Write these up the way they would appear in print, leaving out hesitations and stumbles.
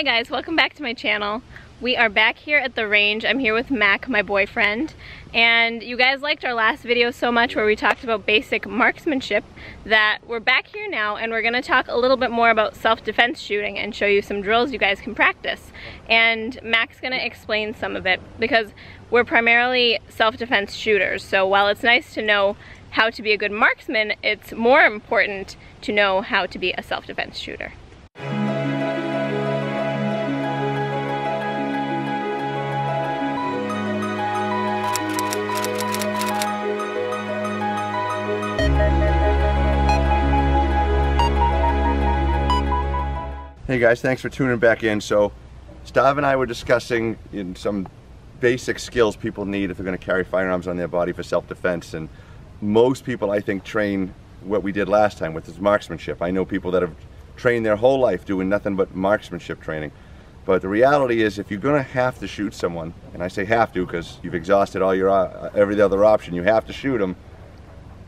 Hi guys, welcome back to my channel. We are back here at the range. I'm here with Mac, my boyfriend, and you guys liked our last video so much where we talked about basic marksmanship that we're back here now and we're gonna talk a little bit more about self-defense shooting and show you some drills you guys can practice. And Mac's gonna explain some of it because we're primarily self-defense shooters, so while it's nice to know how to be a good marksman, it's more important to know how to be a self-defense shooter. Hey guys, thanks for tuning back in. So, Stav and I were discussing some basic skills people need if they're going to carry firearms on their body for self-defense, and most people, I think, train what we did last time, which is marksmanship. I know people that have trained their whole life doing nothing but marksmanship training, but the reality is if you're going to have to shoot someone, and I say have to because you've exhausted all your every other option, you have to shoot them,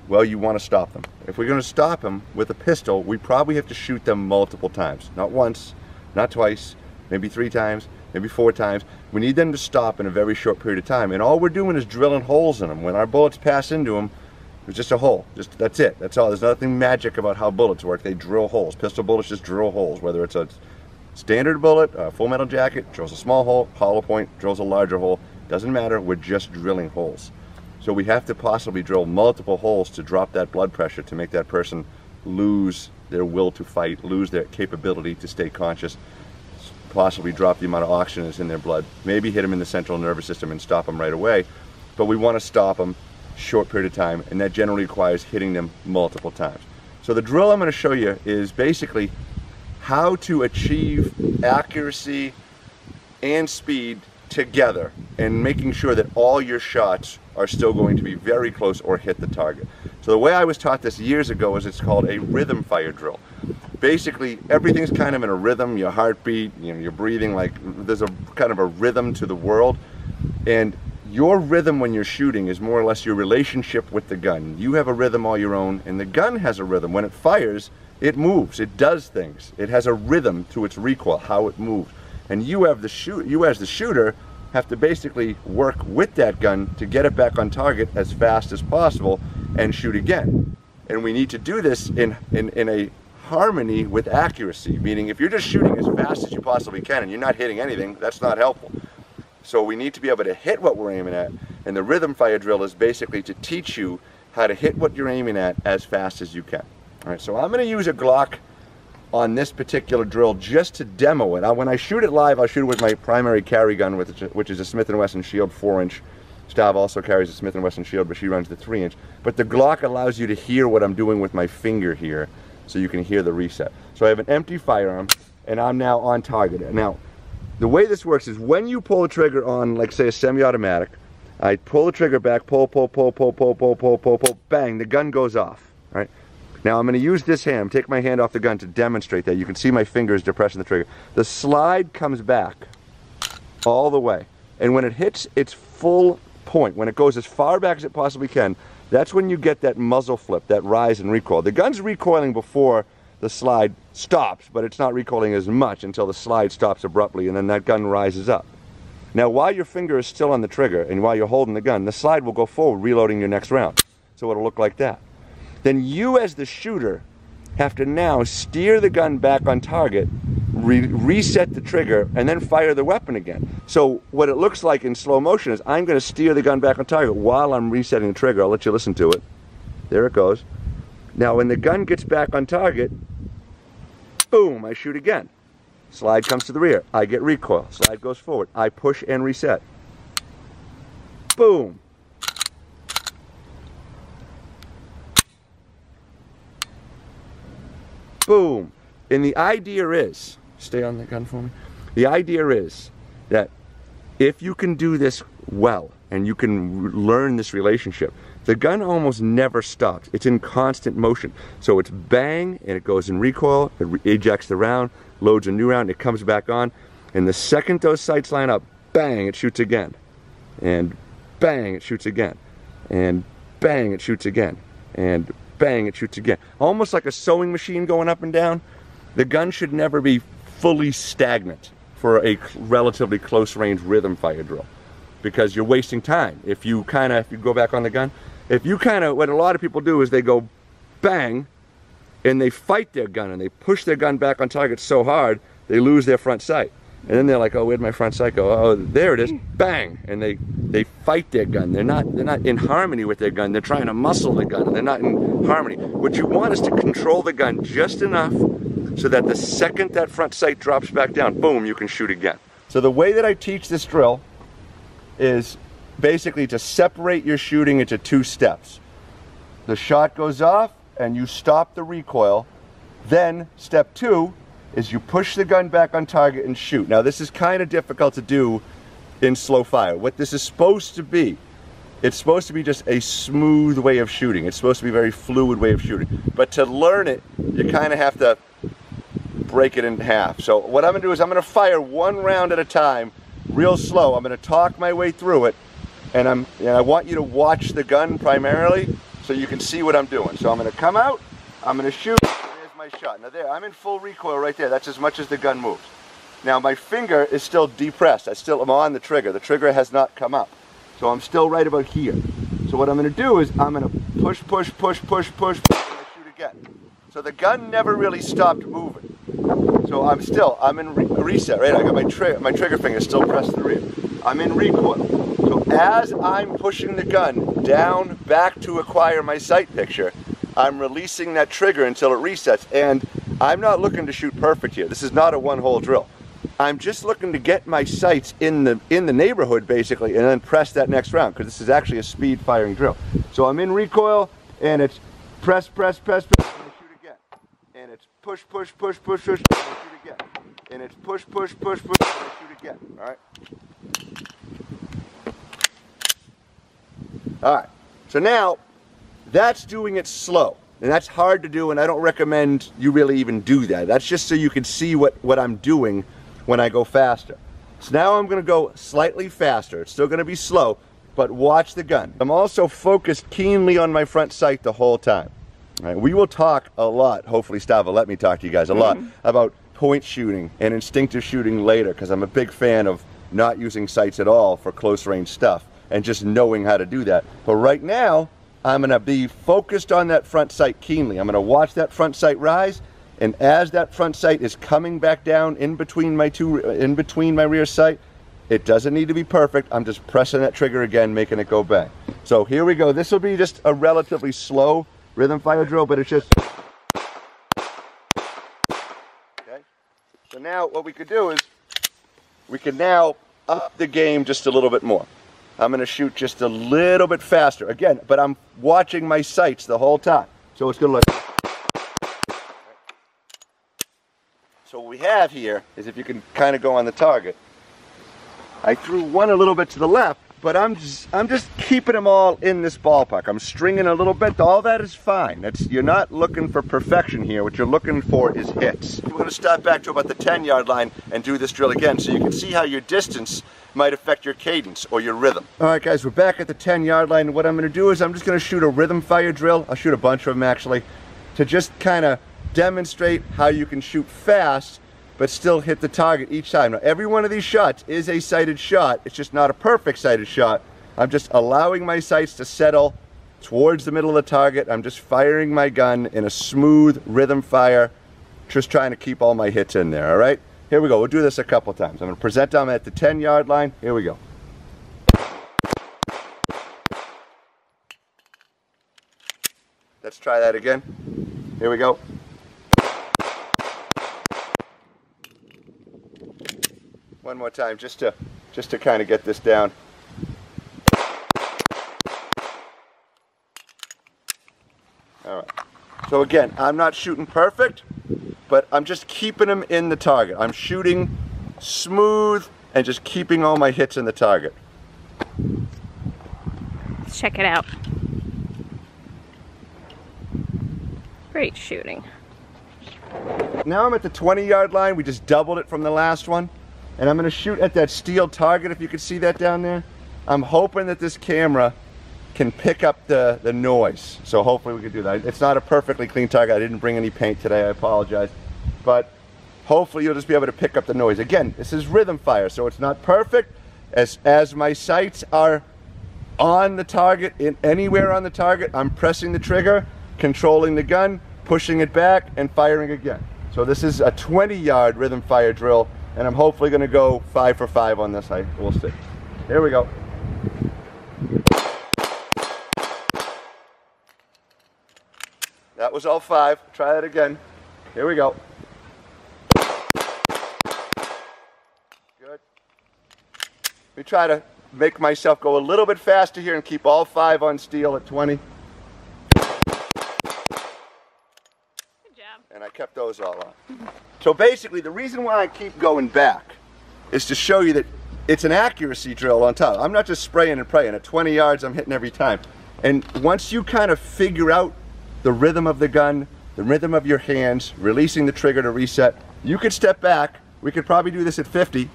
well, you want to stop them. If we're going to stop them with a pistol, we probably have to shoot them multiple times. Not once, not twice, maybe three times, maybe four times. We need them to stop in a very short period of time. And all we're doing is drilling holes in them. When our bullets pass into them, it's just a hole. Just that's it. That's all. There's nothing magic about how bullets work. They drill holes. Pistol bullets just drill holes. Whether it's a standard bullet, a full metal jacket, drills a small hole, hollow point, drills a larger hole. Doesn't matter. We're just drilling holes. So we have to possibly drill multiple holes to drop that blood pressure, to make that person lose their will to fight, lose their capability to stay conscious, possibly drop the amount of oxygen that's in their blood, maybe hit them in the central nervous system and stop them right away. But we want to stop them short period of time, and that generally requires hitting them multiple times. So the drill I'm going to show you is basically how to achieve accuracy and speed together, and making sure that all your shots are still going to be very close or hit the target. So the way I was taught this years ago is it's called a rhythm fire drill. Basically, everything's kind of in a rhythm, your heartbeat, your breathing, like there's a kind of a rhythm to the world. And your rhythm when you're shooting is more or less your relationship with the gun. You have a rhythm all your own, and the gun has a rhythm. When it fires, it moves, it does things. It has a rhythm to its recoil, how it moves. And you as the shooter have to basically work with that gun to get it back on target as fast as possible and shoot again. And we need to do this in a harmony with accuracy, meaning if you're just shooting as fast as you possibly can and you're not hitting anything, that's not helpful. So we need to be able to hit what we're aiming at, and the rhythm fire drill is basically to teach you how to hit what you're aiming at as fast as you can. All right, so I'm gonna use a Glock on this particular drill just to demo it. Now, when I shoot it live, I'll shoot it with my primary carry gun, which is a Smith & Wesson Shield 4-inch. Stav also carries a Smith & Wesson Shield, but she runs the 3-inch. But the Glock allows you to hear what I'm doing with my finger here, so you can hear the reset. So I have an empty firearm, and I'm now on target. Now, the way this works is when you pull a trigger on, like say a semi-automatic, I pull the trigger back, pull, pull, pull, pull, pull, pull, pull, pull, pull, bang, the gun goes off, all right? Now I'm going to use this hand, take my hand off the gun to demonstrate that. You can see my fingers depressing the trigger. The slide comes back all the way. And when it hits its full point, when it goes as far back as it possibly can, that's when you get that muzzle flip, that rise and recoil. The gun's recoiling before the slide stops, but it's not recoiling as much until the slide stops abruptly, and then that gun rises up. Now while your finger is still on the trigger and while you're holding the gun, the slide will go forward, reloading your next round. So it'll look like that. Then you as the shooter have to now steer the gun back on target, reset the trigger, and then fire the weapon again. So what it looks like in slow motion is I'm going to steer the gun back on target while I'm resetting the trigger. I'll let you listen to it. There it goes. Now when the gun gets back on target, boom, I shoot again. Slide comes to the rear. I get recoil. Slide goes forward. I push and reset. Boom. Boom. And the idea is, stay on the gun for me, the idea is that if you can do this well and you can learn this relationship, the gun almost never stops. It's in constant motion. So it's bang and it goes in recoil, it ejects the round, loads a new round, it comes back on, and the second those sights line up, bang, it shoots again. And bang, it shoots again. And bang, it shoots again. And bang, it shoots again. Almost like a sewing machine going up and down. The gun should never be fully stagnant. for a relatively close range rhythm fire drill, because you're wasting time. If you go back on the gun, what a lot of people do is they go bang and they fight their gun and they push their gun back on target so hard they lose their front sight. And then they're like, oh, where'd my front sight go? Oh, there it is, bang. And they fight their gun. They're not in harmony with their gun. They're trying to muscle the gun. They're not in harmony. What you want is to control the gun just enough so that the second that front sight drops back down, boom, you can shoot again. So the way that I teach this drill is basically to separate your shooting into two steps. The shot goes off and you stop the recoil. Then step two is you push the gun back on target and shoot. Now this is kind of difficult to do in slow fire. What this is supposed to be, it's supposed to be just a smooth way of shooting. It's supposed to be a very fluid way of shooting. But to learn it, you kind of have to break it in half. So what I'm gonna do is I'm gonna fire one round at a time, real slow. I'm gonna talk my way through it, and I want you to watch the gun primarily so you can see what I'm doing. So I'm gonna come out, I'm gonna shoot, my shot. Now there, I'm in full recoil right there. That's as much as the gun moves. Now my finger is still depressed. I'm on the trigger. The trigger has not come up. So I'm still right about here. So what I'm going to do is I'm going to push, push, push, push, push, push, and I shoot again. So the gun never really stopped moving. So I'm in reset, right? I got my trigger finger still pressed to the rear. I'm in recoil. So as I'm pushing the gun down back to acquire my sight picture, I'm releasing that trigger until it resets, and I'm not looking to shoot perfect here. This is not a one-hole drill. I'm just looking to get my sights in the neighborhood, basically, and then press that next round, because this is actually a speed firing drill. So I'm in recoil, and it's press, press, press, press, and I shoot again. And it's push, push, push, push, push, and I shoot again. And it's push, push, push, push, and I shoot again. All right? All right. So now, that's doing it slow, and that's hard to do, and I don't recommend you really even do that. That's just so you can see what I'm doing when I go faster. So now I'm gonna go slightly faster. It's still gonna be slow, but watch the gun. I'm also focused keenly on my front sight the whole time. All right, we will talk a lot, hopefully Stava let me talk to you guys a lot, about point shooting and instinctive shooting later, because I'm a big fan of not using sights at all for close range stuff and just knowing how to do that. But right now, I'm gonna be focused on that front sight keenly. I'm gonna watch that front sight rise, and as that front sight is coming back down in between my rear sight, it doesn't need to be perfect. I'm just pressing that trigger again, making it go back. So here we go. This will be just a relatively slow rhythm fire drill, but it's just okay. So now what we could do is we can now up the game just a little bit more. I'm gonna shoot just a little bit faster. Again, but I'm watching my sights the whole time. So it's gonna look. So what we have here is, if you can kind of go on the target, I threw one a little bit to the left, but I'm just keeping them all in this ballpark. I'm stringing a little bit. All that is fine. You're not looking for perfection here. What you're looking for is hits. We're gonna start back to about the 10-yard line and do this drill again so you can see how your distance might affect your cadence or your rhythm. All right, guys, we're back at the 10-yard line. What I'm gonna do is I'm just gonna shoot a rhythm fire drill. I'll shoot a bunch of them, actually, to just kind of demonstrate how you can shoot fast but still hit the target each time. Now, every one of these shots is a sighted shot. It's just not a perfect sighted shot. I'm just allowing my sights to settle towards the middle of the target. I'm just firing my gun in a smooth rhythm fire, just trying to keep all my hits in there, all right? Here we go, we'll do this a couple times. I'm gonna present them at the 10-yard line. Here we go. Let's try that again. Here we go. One more time, just to kind of get this down. All right. So again, I'm not shooting perfect, but I'm just keeping them in the target. I'm shooting smooth and just keeping all my hits in the target. Let's check it out. Great shooting. Now I'm at the 20-yard line. We just doubled it from the last one. And I'm gonna shoot at that steel target, if you can see that down there. I'm hoping that this camera can pick up the noise. So hopefully we can do that. It's not a perfectly clean target. I didn't bring any paint today, I apologize. But hopefully you'll just be able to pick up the noise. Again, this is rhythm fire, so it's not perfect. As my sights are on the target, anywhere on the target, I'm pressing the trigger, controlling the gun, pushing it back, and firing again. So this is a 20-yard rhythm fire drill, and I'm hopefully going to go 5 for 5 on this. We'll see. Here we go. That was all 5. Try that again. Here we go. Good. Let me try to make myself go a little bit faster here and keep all 5 on steel at 20. Good job. And I kept those all on. So basically, the reason why I keep going back is to show you that it's an accuracy drill on top. I'm not just spraying and praying. At 20 yards, I'm hitting every time. And once you kind of figure out the rhythm of the gun, the rhythm of your hands, releasing the trigger to reset, you could step back. We could probably do this at 50,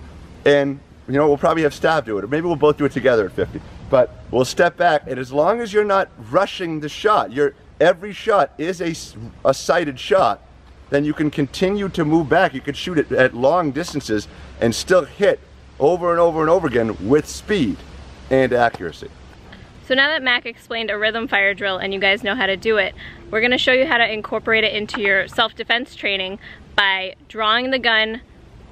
and you know, we'll probably have Stav do it, or maybe we'll both do it together at 50. But we'll step back, and as long as you're not rushing the shot, every shot is a sighted shot, then you can continue to move back. You could shoot it at long distances and still hit over and over and over again with speed and accuracy. So now that Mac explained a rhythm fire drill and you guys know how to do it, we're gonna show you how to incorporate it into your self-defense training by drawing the gun,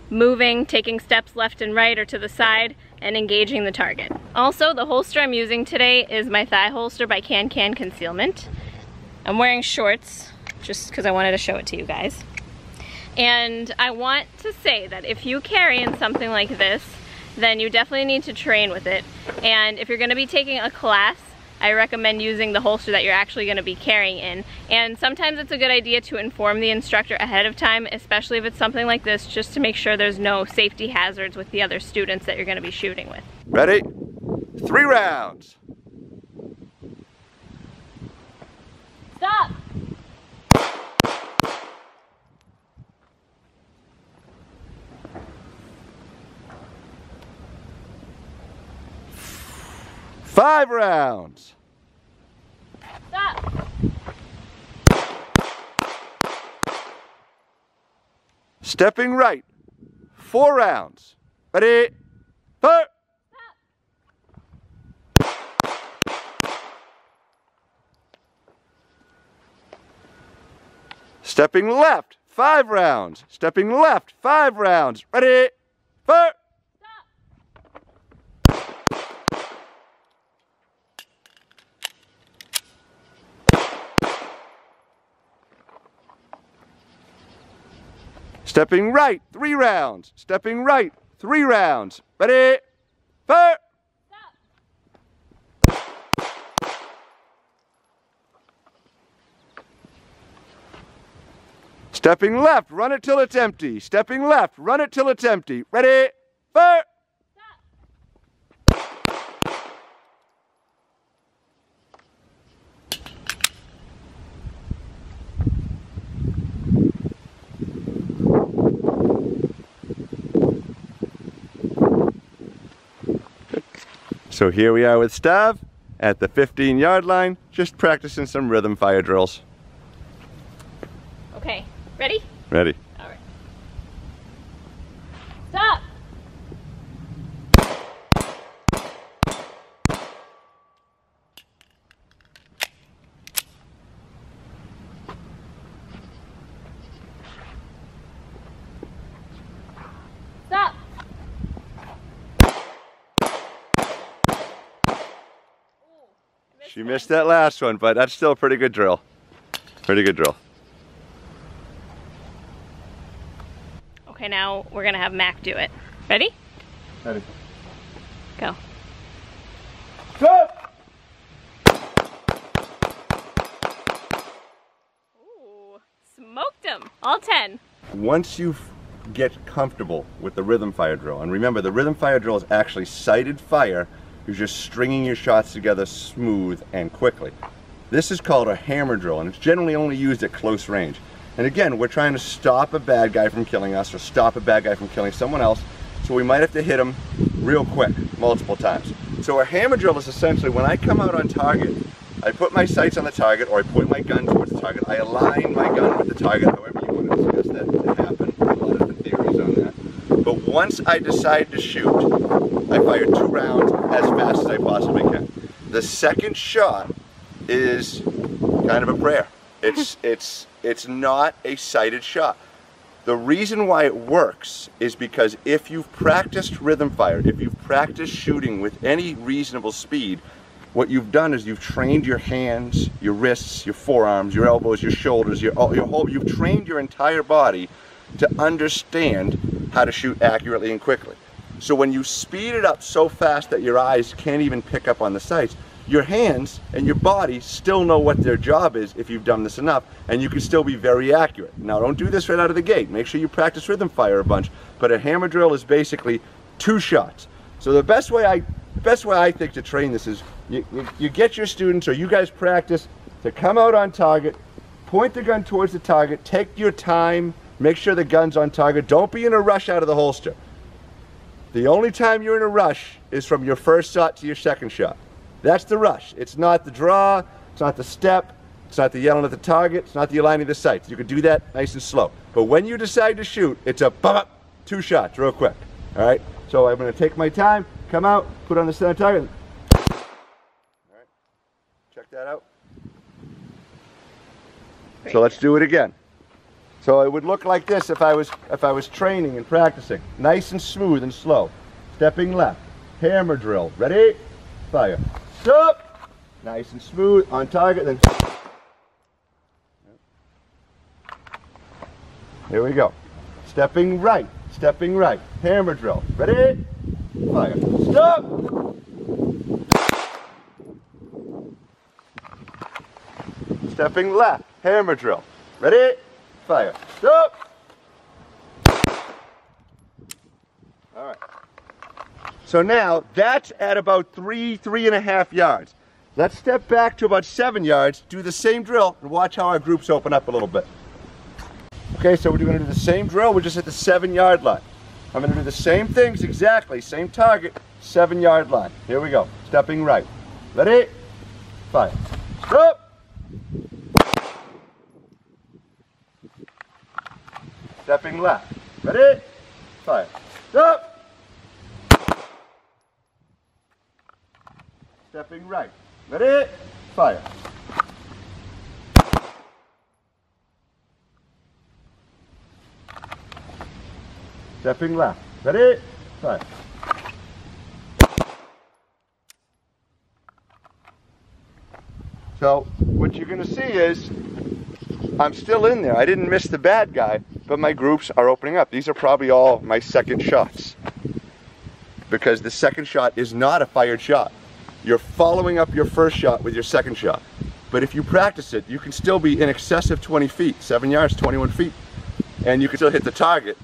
moving, taking steps left and right or to the side, and engaging the target. Also, the holster I'm using today is my thigh holster by CanCan Concealment. I'm wearing shorts just because I wanted to show it to you guys. And I want to say that if you carry in something like this, then you definitely need to train with it. And if you're gonna be taking a class, I recommend using the holster that you're actually gonna be carrying in. And sometimes it's a good idea to inform the instructor ahead of time, especially if it's something like this, just to make sure there's no safety hazards with the other students that you're gonna be shooting with. Ready? 3 rounds. Stop. Five rounds. Stop. Stepping right. 4 rounds. Ready? Fire. Stop. Stepping left. 5 rounds. Stepping left. 5 rounds. Ready? Fire. Stepping right, 3 rounds. Stepping right, 3 rounds. Ready? Fire! Stop. Stepping left, run it till it's empty. Stepping left, run it till it's empty. Ready? Fire! Stop. So here we are with Stav at the 15-yard line, just practicing some rhythm fire drills. Okay, ready? Ready. All right. Stop! She missed that last one, but that's still a pretty good drill. Pretty good drill. Okay, now we're gonna have Mac do it. Ready? Ready. Go. Stop! Ooh, smoked him, all 10. Once you get comfortable with the rhythm fire drill, and remember the rhythm fire drill is actually sighted fire, you're just stringing your shots together smooth and quickly. This is called a hammer drill, and it's generally only used at close range. And again, we're trying to stop a bad guy from killing us or stop a bad guy from killing someone else, so we might have to hit him real quick, multiple times. So a hammer drill is essentially when I come out on target, I put my sights on the target, or I point my gun towards the target, I align my gun with the target, however you want to suggest that to happen. But once I decide to shoot, I fire 2 rounds as fast as I possibly can. The second shot is kind of a prayer. It's not a sighted shot. The reason why it works is because if you've practiced rhythm fire, if you've practiced shooting with any reasonable speed, what you've done is you've trained your hands, your wrists, your forearms, your elbows, your shoulders, your whole, you've trained your entire body to understand how to shoot accurately and quickly. So when you speed it up so fast that your eyes can't even pick up on the sights, your hands and your body still know what their job is if you've done this enough, and you can still be very accurate. Now, don't do this right out of the gate. Make sure you practice rhythm fire a bunch, but a hammer drill is basically 2 shots. So the best way I think to train this is you get your students, or you guys practice, to come out on target, point the gun towards the target, take your time, make sure the gun's on target. Don't be in a rush out of the holster. The only time you're in a rush is from your first shot to your second shot. That's the rush. It's not the draw, it's not the step, it's not the yelling at the target, it's not the aligning of the sights. You can do that nice and slow. But when you decide to shoot, it's a bump, 2 shots real quick, all right? So I'm gonna take my time, come out, put on the center target. All right, check that out. Great. So let's do it again. So it would look like this if I was training and practicing. Nice and smooth and slow. Stepping left, hammer drill, ready, fire. Stop! Nice and smooth, on target, then. Here we go. Stepping right, hammer drill. Ready? Fire. Stop! Stepping left, hammer drill. Ready? Fire. Stop! All right. So now that's at about 3.5 yards. Let's step back to about 7 yards, do the same drill, and watch how our groups open up a little bit. Okay, so we're gonna do the same drill, we're just at the 7 yard line. I'm gonna do the same things exactly, same target, 7 yard line. Here we go, stepping right. Ready? Fire. Stop! Stepping left. Ready? Fire. Stop! Stepping right. Ready? Fire. Stepping left. Ready? Fire. So what you're going to see is I'm still in there. I didn't miss the bad guy, but my groups are opening up. These are probably all my second shots because the second shot is not a fired shot. You're following up your first shot with your second shot. But if you practice it, you can still be in excess of 20 feet, 7 yards, 21 feet, and you can still hit the target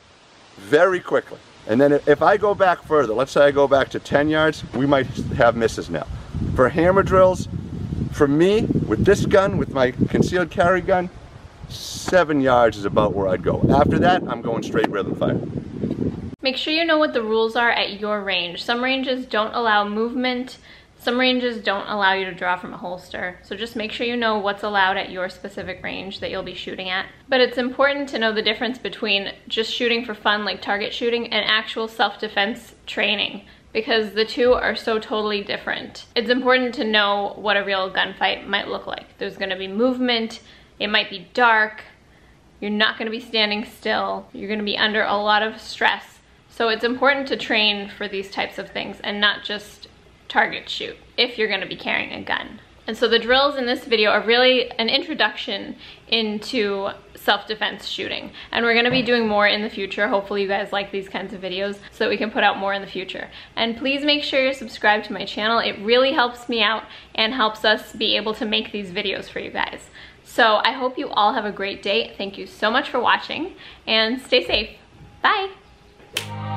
very quickly. And then if I go back further, let's say I go back to 10 yards, we might have misses now. For hammer drills, for me, with this gun, with my concealed carry gun, 7 yards is about where I'd go. After that, I'm going straight rhythm fire. Make sure you know what the rules are at your range. Some ranges don't allow movement. Some ranges don't allow you to draw from a holster, so just make sure you know what's allowed at your specific range that you'll be shooting at. But it's important to know the difference between just shooting for fun, like target shooting, and actual self-defense training, because the two are so totally different. It's important to know what a real gunfight might look like. There's gonna be movement, it might be dark, you're not gonna be standing still, you're gonna be under a lot of stress. So it's important to train for these types of things and not just target shoot if you're going to be carrying a gun. And so the drills in this video are really an introduction into self-defense shooting, and we're going to be doing more in the future. Hopefully you guys like these kinds of videos so that we can put out more in the future. And please make sure you're subscribed to my channel. It really helps me out and helps us be able to make these videos for you guys. So I hope you all have a great day. Thank you so much for watching, and stay safe. Bye!